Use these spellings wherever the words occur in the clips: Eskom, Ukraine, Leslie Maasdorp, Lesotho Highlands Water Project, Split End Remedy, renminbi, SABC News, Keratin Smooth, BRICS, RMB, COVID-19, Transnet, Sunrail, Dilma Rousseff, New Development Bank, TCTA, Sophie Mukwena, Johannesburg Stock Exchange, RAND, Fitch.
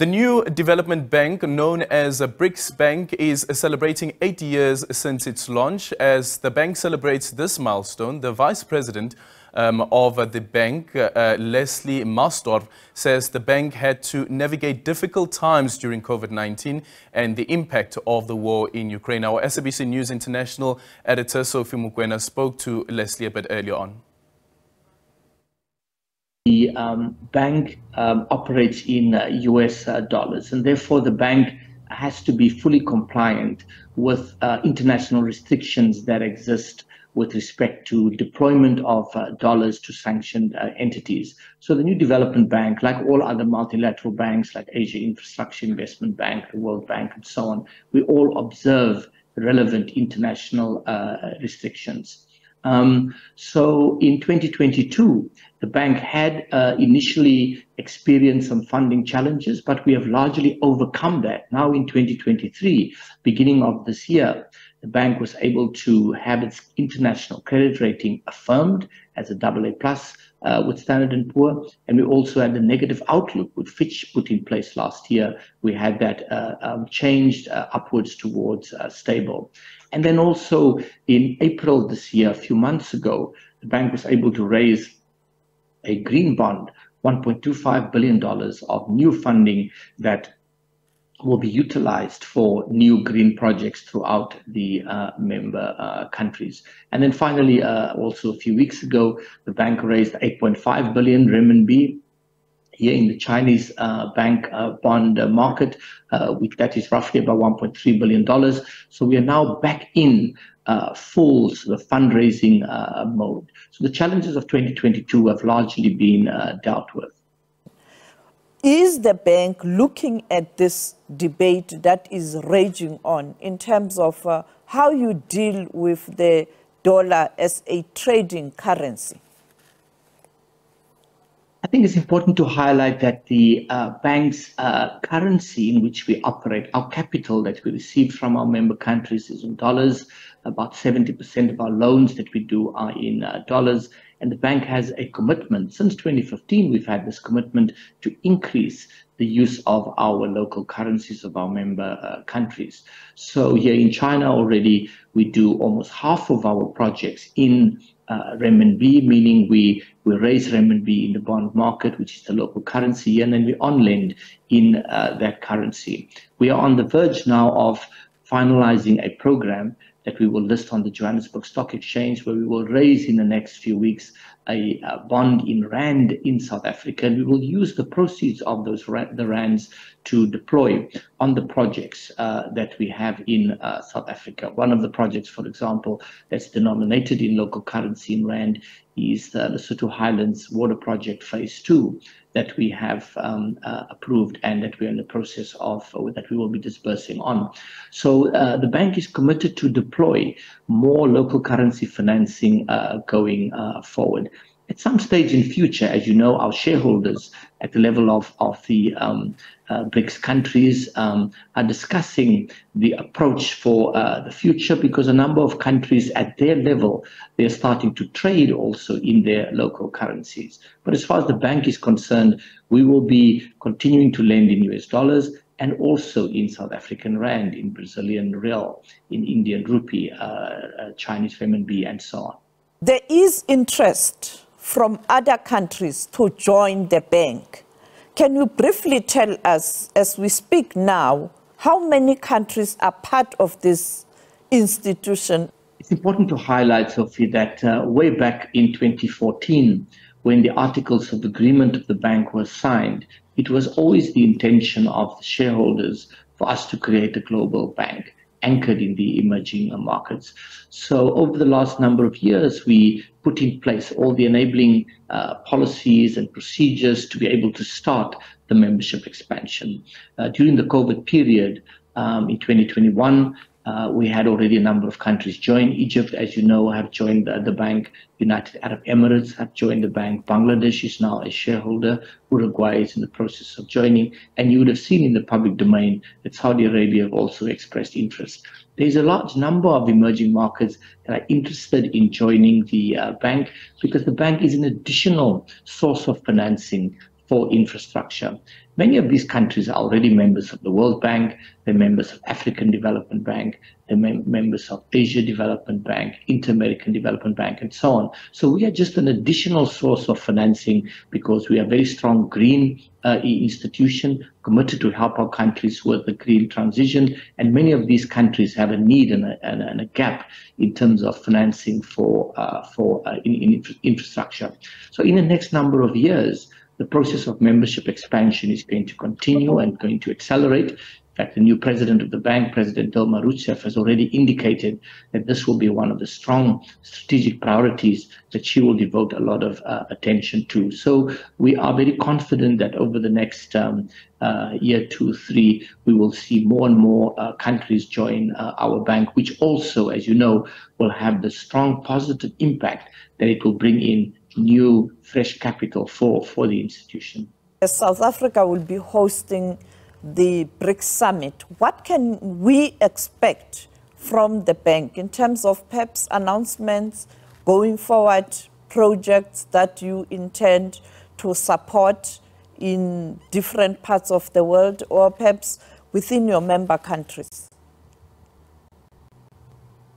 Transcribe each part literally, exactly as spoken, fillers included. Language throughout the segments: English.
The New Development Bank, known as a BRICS Bank, is celebrating eight years since its launch. As the bank celebrates this milestone, the Vice President um, of the bank, uh, Leslie Maasdorp, says the bank had to navigate difficult times during COVID nineteen and the impact of the war in Ukraine. Our S A B C News International editor, Sophie Mukwena, spoke to Leslie a bit earlier on. The um, bank um, operates in uh, U S uh, dollars, and therefore the bank has to be fully compliant with uh, international restrictions that exist with respect to deployment of uh, dollars to sanctioned uh, entities. So the New Development Bank, like all other multilateral banks like Asia Infrastructure Investment Bank, the World Bank and so on, we all observe relevant international uh, restrictions. Um, so in twenty twenty-two, the bank had uh, initially experienced some funding challenges, but we have largely overcome that. Now in twenty twenty-three, beginning of this year, the bank was able to have its international credit rating affirmed as a double A plus uh, with Standard and Poor's, and we also had the negative outlook which Fitch put in place last year. We had that uh, um, changed uh, upwards towards uh, stable. And then also in April this year, a few months ago, the bank was able to raise a green bond, one point two five billion dollars of new funding that will be utilized for new green projects throughout the uh, member uh, countries. And then finally, uh, also a few weeks ago, the bank raised eight point five billion R M B here in the Chinese uh, bank uh, bond market, uh, which that is roughly about one point three billion dollars. So we are now back in uh, full sort of fundraising uh, mode. So the challenges of twenty twenty-two have largely been uh, dealt with. Is the bank looking at this debate that is raging on in terms of uh, how you deal with the dollar as a trading currency? I think it's important to highlight that the uh, bank's uh, currency in which we operate, our capital that we receive from our member countries, is in dollars. About seventy percent of our loans that we do are in uh, dollars. And the bank has a commitment. Since twenty fifteen, we've had this commitment to increase the use of our local currencies of our member uh, countries. So here in China already, we do almost half of our projects in uh, renminbi, meaning we, we raise renminbi in the bond market, which is the local currency, and then we on-lend in uh, that currency. We are on the verge now of finalizing a program that we will list on the Johannesburg Stock Exchange, where we will raise in the next few weeks a, a bond in rand in South Africa, and we will use the proceeds of those the rands to deploy on the projects uh, that we have in uh, South Africa. One of the projects, for example, that's denominated in local currency in rand is the Lesotho Highlands Water Project Phase Two that we have um, uh, approved and that we are in the process of, or that we will be disbursing on. So uh, the bank is committed to deploy more local currency financing uh, going uh, forward. At some stage in future, as you know, our shareholders at the level of, of the um, uh, BRICS countries um, are discussing the approach for uh, the future, because a number of countries at their level, they're starting to trade also in their local currencies. But as far as the bank is concerned, we will be continuing to lend in U S dollars and also in South African rand, in Brazilian real, in Indian rupee, uh, uh, Chinese renminbi, and so on. There is interest from other countries to join the bank. Can you briefly tell us, as we speak now, how many countries are part of this institution? It's important to highlight, Sophie, that uh, way back in twenty fourteen, when the Articles of Agreement of the bank were signed, it was always the intention of the shareholders for us to create a global bank anchored in the emerging markets. So over the last number of years, we put in place all the enabling uh, policies and procedures to be able to start the membership expansion. Uh, during the COVID period um, in twenty twenty-one, uh, we had already a number of countries join. Egypt, as you know, have joined the, the bank. United Arab Emirates have joined the bank. Bangladesh is now a shareholder. Uruguay is in the process of joining. And you would have seen in the public domain that Saudi Arabia have also expressed interest. There's a large number of emerging markets that are interested in joining the uh, bank, because the bank is an additional source of financing for infrastructure. Many of these countries are already members of the World Bank, they're members of African Development Bank, they're mem members of Asia Development Bank, Inter-American Development Bank, and so on. So we are just an additional source of financing because we are a very strong green uh, institution committed to help our countries with the green transition. And many of these countries have a need and a, and a, and a gap in terms of financing for, uh, for uh, in, in infrastructure. So in the next number of years, the process of membership expansion is going to continue and going to accelerate. In fact, the new president of the bank, President Dilma Rousseff, has already indicated that this will be one of the strong strategic priorities that she will devote a lot of uh, attention to. So we are very confident that over the next um, uh, year, two, three, we will see more and more uh, countries join uh, our bank, which also, as you know, will have the strong positive impact that it will bring in new fresh capital for, for the institution. As South Africa will be hosting the BRICS summit, what can we expect from the bank in terms of perhaps announcements going forward, projects that you intend to support in different parts of the world or perhaps within your member countries?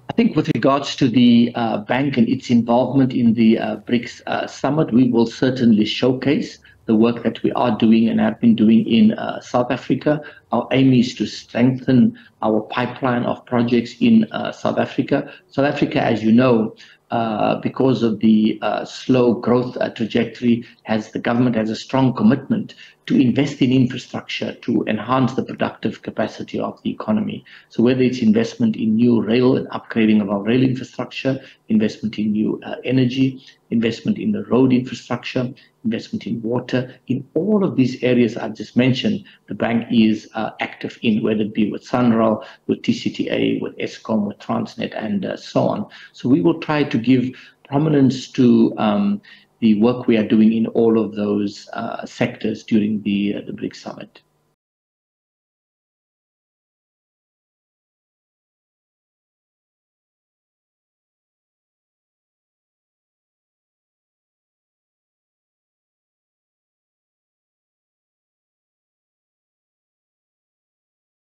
I think with regards to the uh, bank and its involvement in the uh, BRICS uh, summit, we will certainly showcase the work that we are doing and have been doing in uh, South Africa. Our aim is to strengthen our pipeline of projects in uh, South Africa. South Africa, as you know, Uh, because of the uh, slow growth uh, trajectory, has the government has a strong commitment to invest in infrastructure to enhance the productive capacity of the economy. So whether it's investment in new rail and upgrading of our rail infrastructure, investment in new uh, energy, investment in the road infrastructure, investment in water, in all of these areas I've just mentioned, the bank is uh, active in, whether it be with Sunrail, with T C T A, with Eskom, with Transnet, and uh, so on. So we will try to give prominence to um, the work we are doing in all of those uh, sectors during the, uh, the BRICS Summit.